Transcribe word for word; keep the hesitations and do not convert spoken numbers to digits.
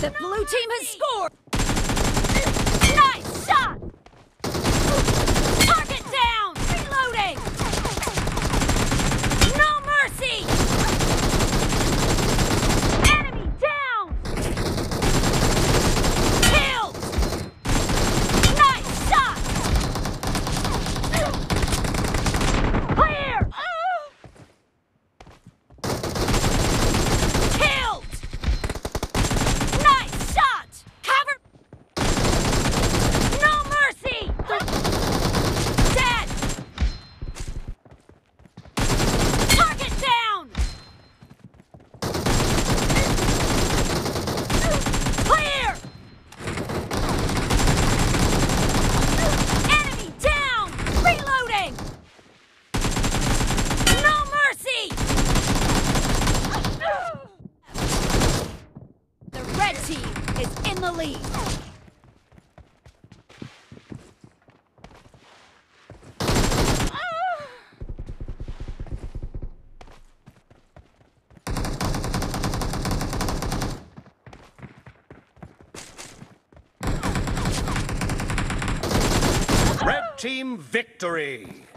The blue team has scored! Nice shot! Target down! Reloading! No mercy! Enemy down! Killed! Nice shot! Clear! Team victory!